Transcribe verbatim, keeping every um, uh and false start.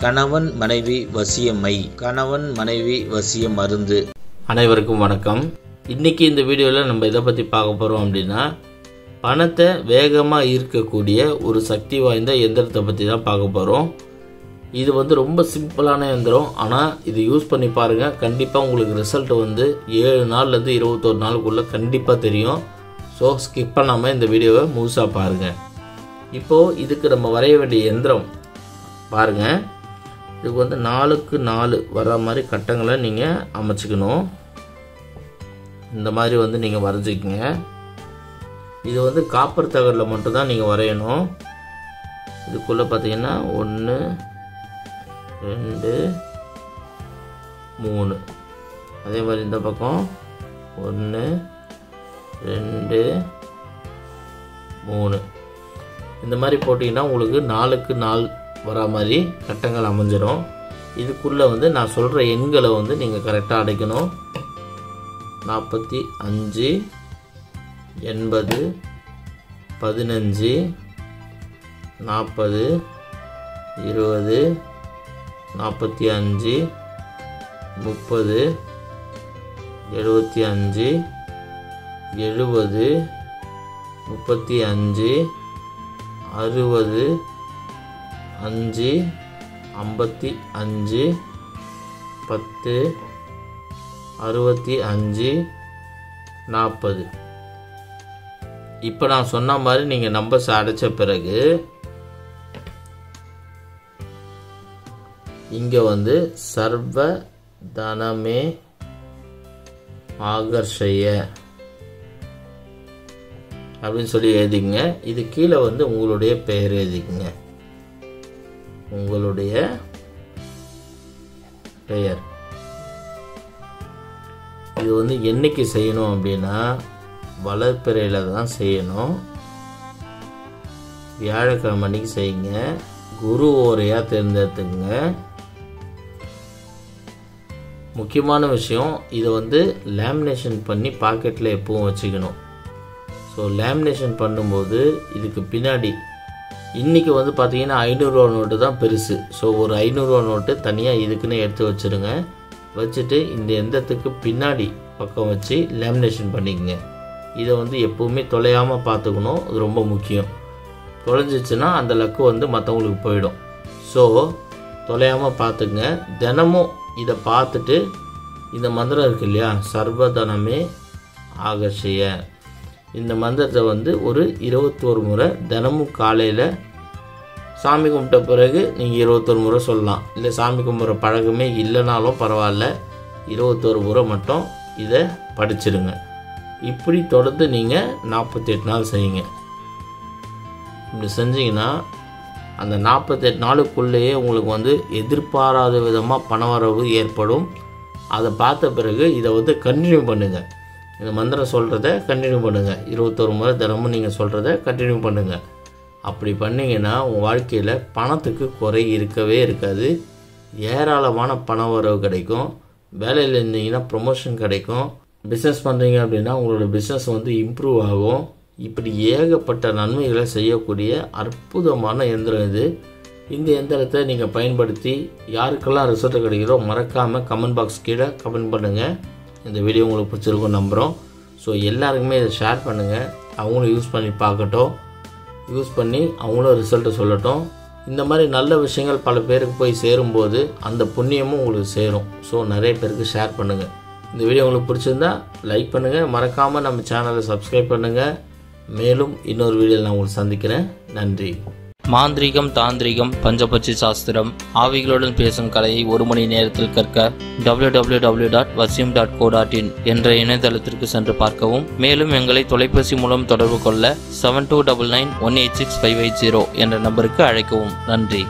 கணவன் மனைவி வசியமை, கணவன் மனைவி வசிய மருந்து. அனைவருக்கும் வணக்கம். இன்னைக்கு இந்த வீடியோவில் நம்ம இதை பற்றி பார்க்க போகிறோம் அப்படின்னா, பணத்தை வேகமாக ஈர்க்கக்கூடிய ஒரு சக்தி வாய்ந்த எந்திரத்தை பற்றி தான் பார்க்க போகிறோம். இது வந்து ரொம்ப சிம்பிளான எந்திரம், ஆனால் இது யூஸ் பண்ணி பாருங்கள், கண்டிப்பாக உங்களுக்கு ரிசல்ட் வந்து ஏழு நாள்லேருந்து இருபத்தொரு நாளுக்குள்ளே கண்டிப்பாக தெரியும். ஸோ ஸ்கிப் பண்ணாமல் இந்த வீடியோவை முழுசாக பாருங்கள். இப்போது இதுக்கு நம்ம வரைய வேண்டிய எந்திரம் பாருங்கள். இதுக்கு வந்து நாலுக்கு நாலு வர மாதிரி கட்டங்களை நீங்கள் அமைச்சிக்கணும். இந்த மாதிரி வந்து நீங்கள் வரைஞ்சிக்கங்க. இது வந்து காப்பர் தகடில் மட்டும்தான் நீங்கள் வரையணும். இதுக்குள்ளே பார்த்தீங்கன்னா ஒன்று ரெண்டு மூணு, அதே மாதிரி இந்த பக்கம் ஒன்று ரெண்டு மூணு, இந்த மாதிரி போட்டிங்கன்னா உங்களுக்கு நாலுக்கு நாலு வரா மாதிரி கட்டங்கள் அமைஞ்சிடும். இதுக்குள்ளே வந்து நான் சொல்கிற எண்களை வந்து நீங்கள் கரெக்டாக அடைக்கணும். நாற்பத்தி அஞ்சு, எண்பது, பதினஞ்சு, நாற்பது, இருபது, நாற்பத்தி அஞ்சு, முப்பது, எழுபத்தி அஞ்சு, எழுபது, முப்பத்தி அஞ்சு, அறுபது, அஞ்சு, ஐம்பத்தி அஞ்சு, பத்து, அறுபத்தி அஞ்சு, நாற்பது. இப்போ நான் சொன்ன மாதிரி நீங்கள் நம்பர்ஸ் அடைச்ச பிறகு இங்கே வந்து சர்வ தனமே ஆகர்ஷய அப்படின்னு சொல்லி எழுதிங்க. இது கீழே வந்து உங்களுடைய பெயர் எழுதிங்க, உங்களுடைய பெயர். இது வந்து என்னைக்கு செய்யணும் அப்படின்னா, வளர்பிறையில தான் செய்யணும். வியாழக்கிழமை அன்னைக்கு செய்யுங்க. குரு ஓரையா தேர்ந்தெடுத்துங்க. முக்கியமான விஷயம், இதை வந்து லேமினேஷன் பண்ணி பாக்கெட்டில் எப்பவும் வச்சுக்கணும். ஸோ லேமினேஷன் பண்ணும்போது இதுக்கு பின்னாடி இன்றைக்கி வந்து பார்த்தீங்கன்னா ஐநூறுரூவா நோட்டு தான் பெருசு. ஸோ ஒரு ஐநூறுரூவா நோட்டு தனியாக இதுக்குன்னு எடுத்து வச்சுருங்க. வச்சுட்டு இந்த எந்திரத்துக்கு பின்னாடி பக்கம் வச்சு லேமினேஷன் பண்ணிக்கங்க. இதை வந்து எப்போவுமே தொலையாமல் பார்த்துக்கணும், அது ரொம்ப முக்கியம். தொலைஞ்சிச்சுன்னா அந்த லக்கு வந்து மற்றவங்களுக்கு போயிடும். ஸோ தொலையாமல் பார்த்துக்குங்க. தினமும் இதை பார்த்துட்டு இந்த மந்திரம் இருக்குது இல்லையா, சர்வதனமே ஆகர்ஷய, இந்த மந்திரத்தை வந்து ஒரு இருபத்தோரு முறை தினமும் காலையில் சாமி கும்பிட்ட பிறகு நீங்கள் இருபத்தோரு முறை சொல்லலாம். இல்லை சாமி கும்பிட்ற பழக்கமே இல்லைனாலும் பரவாயில்ல, இருபத்தோரு முறை மட்டும் இதை படிச்சிடுங்க. இப்படி தொடர்ந்து நீங்கள் நாற்பத்தி எட்டு நாள் செய்யுங்க. இப்படி செஞ்சிங்கன்னா அந்த நாற்பத்தெட்டு நாளுக்குள்ளேயே உங்களுக்கு வந்து எதிர்பாராத விதமாக பணவரவு ஏற்படும். அதை பார்த்த பிறகு இதை வந்து கண்டினியூ பண்ணுங்கள். இந்த மந்திரம் சொல்கிறத கண்டினியூ பண்ணுங்கள். இருபத்தொரு முறை தினமும் நீங்கள் சொல்கிறத கண்டினியூ பண்ணுங்கள். அப்படி பண்ணிங்கன்னா உங்கள் வாழ்க்கையில் பணத்துக்கு குறை இருக்கவே இருக்காது. ஏராளமான பண வரவு கிடைக்கும். வேலையில் இருந்தீங்கன்னா ப்ரொமோஷன் கிடைக்கும். பிஸ்னஸ் பண்ணுறீங்க அப்படின்னா உங்களோட பிஸ்னஸ் வந்து இம்ப்ரூவ் ஆகும். இப்படி ஏகப்பட்ட நன்மைகளை செய்யக்கூடிய அற்புதமான எந்திரம் இது. இந்த எந்திரத்தை நீங்கள் பயன்படுத்தி யாருக்கெல்லாம் ரிசல்ட் கிடைக்கிறதோ மறக்காமல் கமெண்ட் பாக்ஸ் கீழே கமெண்ட் பண்ணுங்கள். இந்த வீடியோ உங்களுக்கு பிடிச்சிருக்கும் நம்புகிறோம். ஸோ எல்லாருக்குமே இதை ஷேர் பண்ணுங்கள். அவங்களும் யூஸ் பண்ணி பார்க்கட்டும், யூஸ் பண்ணி அவங்களும் ரிசல்ட்டை சொல்லட்டும். இந்த மாதிரி நல்ல விஷயங்கள் பல பேருக்கு போய் சேரும்போது அந்த புண்ணியமும் உங்களுக்கு சேரும். ஸோ நிறைய பேருக்கு ஷேர் பண்ணுங்கள். இந்த வீடியோ உங்களுக்கு பிடிச்சிருந்தா லைக் பண்ணுங்கள். மறக்காமல் நம்ம சேனலை சப்ஸ்கிரைப் பண்ணுங்கள். மேலும் இன்னொரு வீடியோவில் நான் உங்களுக்கு சந்திக்கிறேன். நன்றி. மாந்திரிகம், தாந்திரிகம், பஞ்சபட்சி சாஸ்திரம், ஆவிகளுடன் பேசும் கலையை ஒரு மணி நேரத்தில் கற்க W W W dot Vasiyam dot co dot in என்ற இணையதளத்திற்கு சென்று பார்க்கவும். மேலும் எங்களை தொலைபேசி மூலம் தொடர்பு கொள்ள seven two double nine one eight six five eight zero என்ற நம்பருக்கு அழைக்கவும். நன்றி.